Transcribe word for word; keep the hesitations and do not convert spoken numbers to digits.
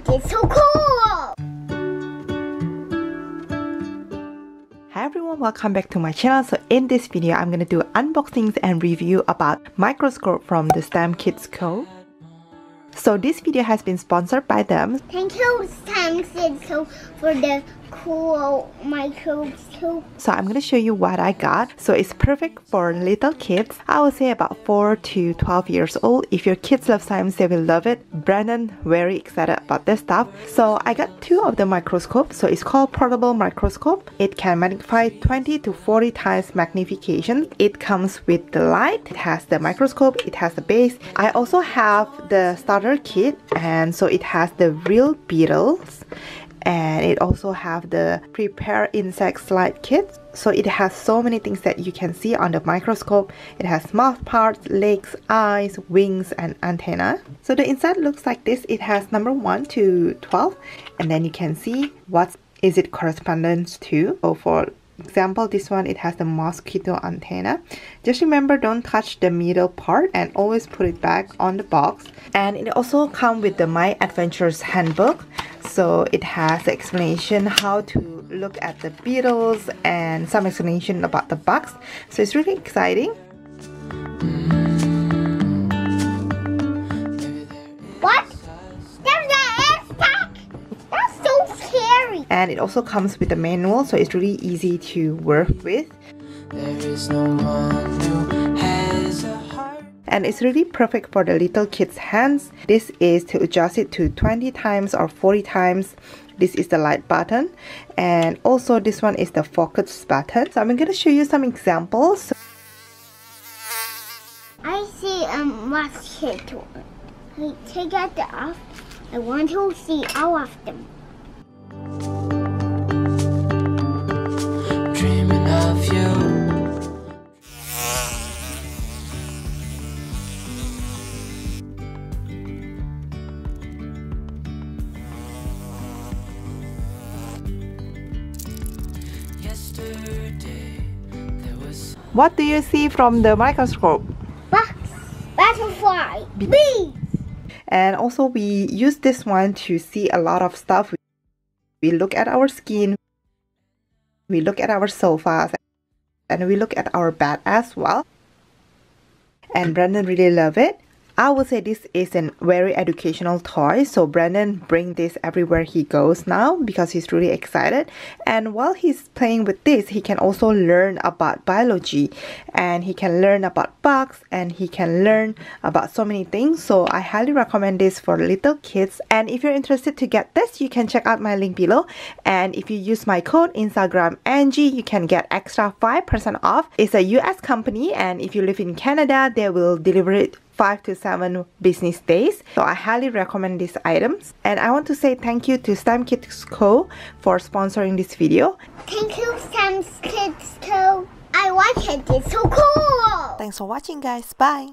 Kids is so cool! Hi everyone, welcome back to my channel. So in this video, I'm gonna do unboxings and review about microscope from the STEM Kids Co. So this video has been sponsored by them. Thank you, STEM Kids Co, for the cool microscope. So I'm gonna show you what I got. So it's perfect for little kids. I would say about four to twelve years old. If your kids love science, they will love it. Brandon very excited about this stuff. So I got two of the microscopes. So it's called portable microscope. It can magnify twenty to forty times magnification. It comes with the light. It has the microscope. It has the base. I also have the starter kit, and so it has the real beetles. And it also have the prepare insect slide kit. So it has so many things that you can see on the microscope. It has mouth parts, legs, eyes, wings, and antenna. So the inside looks like this. It has number one to twelve, and then you can see what is it correspondence to. So for example, this one, it has the mosquito antenna. Just remember, don't touch the middle part and always put it back on the box. And it also comes with the My Adventures handbook. So it has explanation how to look at the beetles and some explanation about the bugs. So it's really exciting. What? There's an insect! That's so scary! And it also comes with a manual, so it's really easy to work with. There is no one who has a heart. And it's really perfect for the little kids' hands. This is to adjust it to twenty times or forty times. This is the light button, and also this one is the focus button. So I'm going to show you some examples. I see a mosquito. I take out the off. I want to see all of them. Dreaming of you. What do you see from the microscope? Bugs, butterfly, bees! And also we use this one to see a lot of stuff. We look at our skin, we look at our sofas, and we look at our bed as well. And Brandon really loves it. I would say this is a very educational toy, so Brandon brings this everywhere he goes now because he's really excited. And while he's playing with this, he can also learn about biology, and he can learn about bugs, and he can learn about so many things. So I highly recommend this for little kids. And if you're interested to get this, you can check out my link below. And if you use my code Instagram Angie, you can get extra five percent off. It's a U S company, and if you live in Canada, they will deliver it five to seven business days. So I highly recommend these items. And I want to say thank you to STEM Kids Co for sponsoring this video. Thank you, STEM Kids Co. I like it. It's so cool. Thanks for watching, guys. Bye.